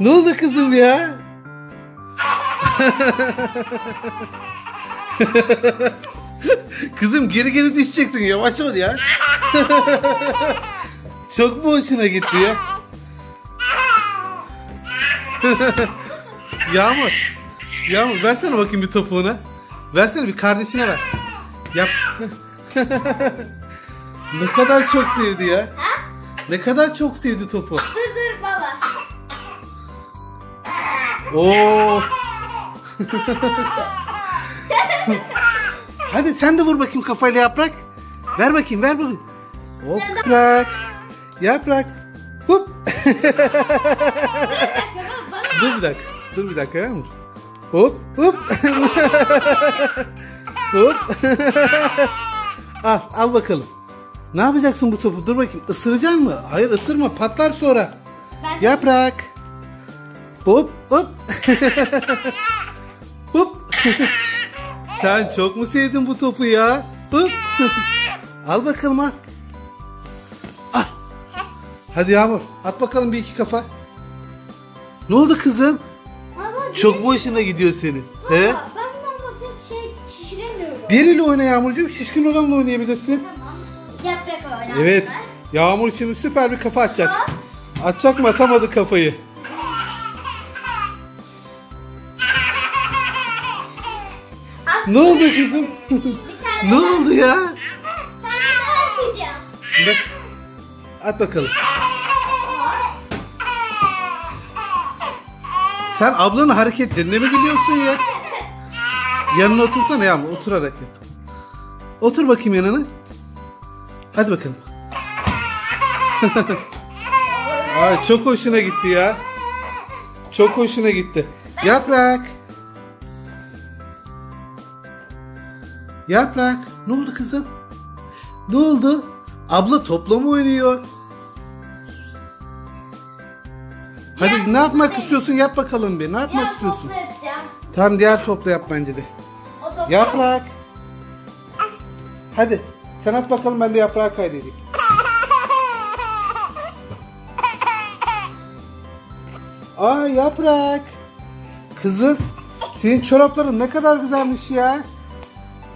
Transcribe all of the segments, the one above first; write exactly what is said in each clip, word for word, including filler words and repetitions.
Ne oldu kızım ya? Kızım geri geri düşeceksin, yavaş ol ya. Çok mu hoşuna gitti ya? Yağmur, Yağmur versene bakayım bir topuğuna. Versene bir kardeşine ver. Yap. Ne kadar çok sevdi ya. Ne kadar çok sevdi topu. Dur dur baba. Oo. Hadi sen de vur bakayım kafayla Yaprak. Ver bakayım, ver bakayım. Hop Yaprak. Yaprak. Hop. Dur bir dakika. Dur bir dakika Yağmur. Hop hop. Hop. Al, al bakalım. Ne yapacaksın bu topu? Dur bakayım. Isıracaksın mı? Hayır, ısırma. Patlar sonra. Ben Yaprak. Hop hop. Hop. Sen çok mu sevdin bu topu ya? Hop. Al bakalım ha. Al. Hadi Yağmur. At bakalım bir iki kafa. Ne oldu kızım? Baba, çok mu hoşuna gidiyor senin? Baba, he? Ben baba pek şey şişiremiyorum. Biriyle oyna Yağmurcuğum. Şişkin olanla oynayabilirsin. Tamam. Yaprak oynayacak. Evet. Yağmur şimdi süper bir kafa atacak. Atacak mı? Atamadı kafayı. Ne oldu kızım? Ne oldu ya? Bak. At bakalım. Sen ablanın hareketlerine mi gülüyorsun ya? Yanına otursana Yağmur. Oturarak yap. Otur bakayım yanına. Hadi bakalım. Ay, çok hoşuna gitti ya. Çok hoşuna gitti. Yaprak. Yaprak. Ne oldu kızım? Ne oldu? Abla topla mı oynuyor? Hadi diğer ne yapmak benim. istiyorsun? Yap bakalım bir. Ne yapmak diğer istiyorsun? Tamam, diğer topla yap bence de. Yaprak. Hadi. Sen at bakalım, ben de Yaprağı kaydedeyim. Aa Yaprak. Kızım senin çorapların ne kadar güzelmiş ya.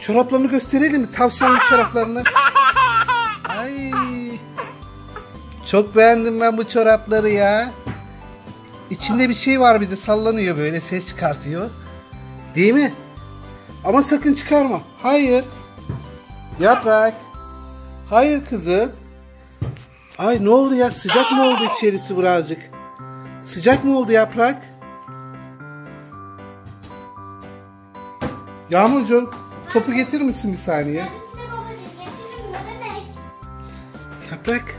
Çoraplarını gösterelim mi? Tavşanlı çoraplarını. Ay. Çok beğendim ben bu çorapları ya. İçinde bir şey var, bir de sallanıyor böyle, ses çıkartıyor. Değil mi? Ama sakın çıkarma. Hayır. Yaprak. Hayır kızım. Ay ne oldu ya? Sıcak mı oldu içerisi birazcık? Sıcak mı oldu Yaprak? Yağmurcuğum topu getirir misin bir saniye? Yaprak.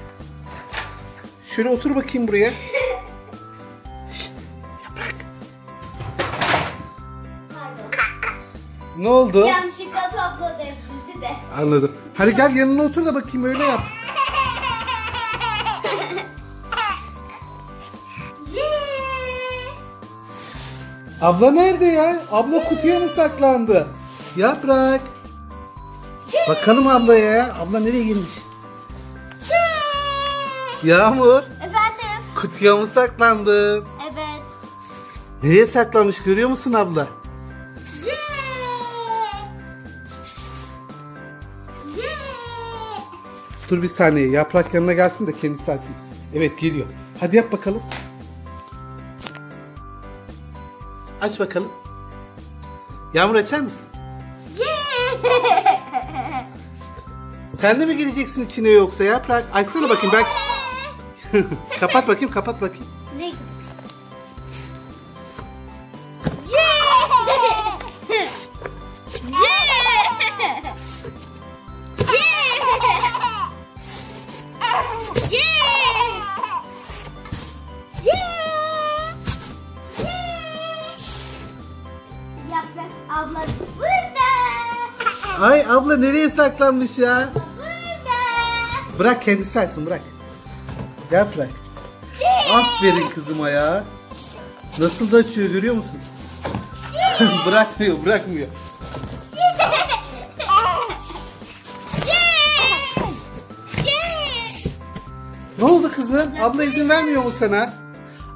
Şöyle otur bakayım buraya. Şişt, Yaprak. Ne oldu? Yanlışlıkla topladım. Anladım. Hadi gel yanına otur da bakayım, öyle yap. Abla nerede ya? Abla kutuya mı saklandı? Yaprak. Bakalım ablaya ya. Abla nereye girmiş? Yağmur. Efendim? Kutuya mı saklandı? Evet. Nereye saklanmış görüyor musun abla? Dur bir saniye. Yaprak yanına gelsin de kendisi alsın. Evet geliyor. Hadi yap bakalım. Aç bakalım. Yağmur açar mısın? Sen de mi geleceksin içine yoksa Yaprak? Açsana bakayım belki. Kapat bakayım, kapat bakayım. Abla burada. Ay abla nereye saklanmış ya? Burada. Bırak kendisi alsın, bırak. Yaprak. Aferin kızıma ya. Nasıl da açıyor görüyor musun? Bırakmıyor, bırakmıyor. Ne oldu kızım? Abla izin vermiyor mu sana?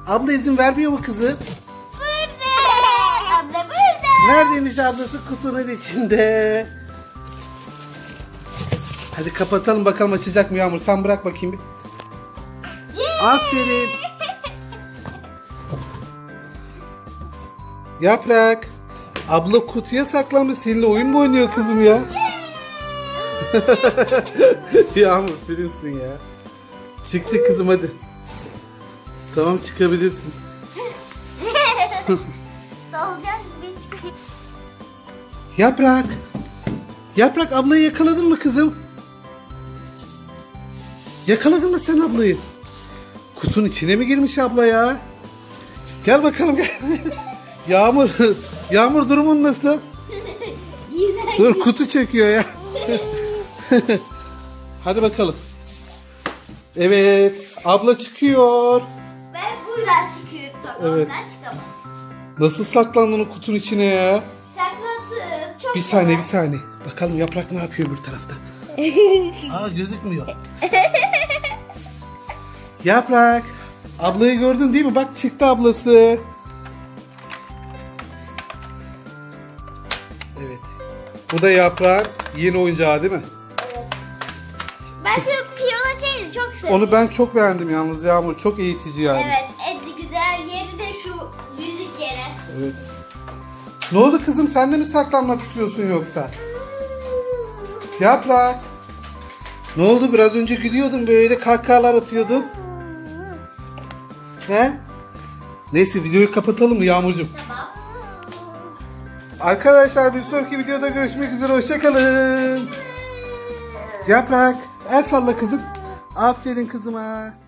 Abla izin vermiyor mu kızı? Burada. Abla burada. Neredeymiş ablası? Kutunun içinde. Hadi kapatalım bakalım açacak mı Yağmur? Sen bırak bakayım bir. Aferin. Yaprak. Abla kutuya saklanmış. Seninle oyun mu oynuyor kızım ya? Yağmur filmsin ya. Çık çık kızım hadi. Tamam çıkabilirsin. Dalacak gibi çıkıyor. Yaprak. Yaprak ablayı yakaladın mı kızım? Yakaladın mı sen ablayı? Kutunun içine mi girmiş abla ya? Gel bakalım gel. Yağmur, Yağmur durumun nasıl? Dur kutu çekiyor ya. Hadi bakalım. Evet, abla çıkıyor. Ben buradan çıkıyorum tabii. Evet. Ondan çıkamam. Nasıl saklandın o kutunun içine ya? Saklandım. Çok bir saniye, var. bir saniye. Bakalım Yaprak ne yapıyor öbür tarafta? Aa gözükmüyor. Yaprak, ablayı gördün değil mi? Bak çıktı ablası. Evet. Bu da Yaprak yeni oyuncağı değil mi? Evet. Ben çok piyano şeydi, çok sevdim. Onu ben çok beğendim yalnız Yağmur. Çok eğitici yani. Evet, etli güzel. Yeri de şu yüzük yere. Evet. Ne oldu kızım? Sen de mi saklanmak istiyorsun yoksa? Yaprak. Ne oldu? Biraz önce gülüyordun böyle kahkahalar atıyordun. He? Neyse videoyu kapatalım mı Yağmurcuğum? Tamam. Arkadaşlar bir sonraki videoda görüşmek üzere. Hoşçakalın. Yaprak el salla kızım. Aferin kızıma.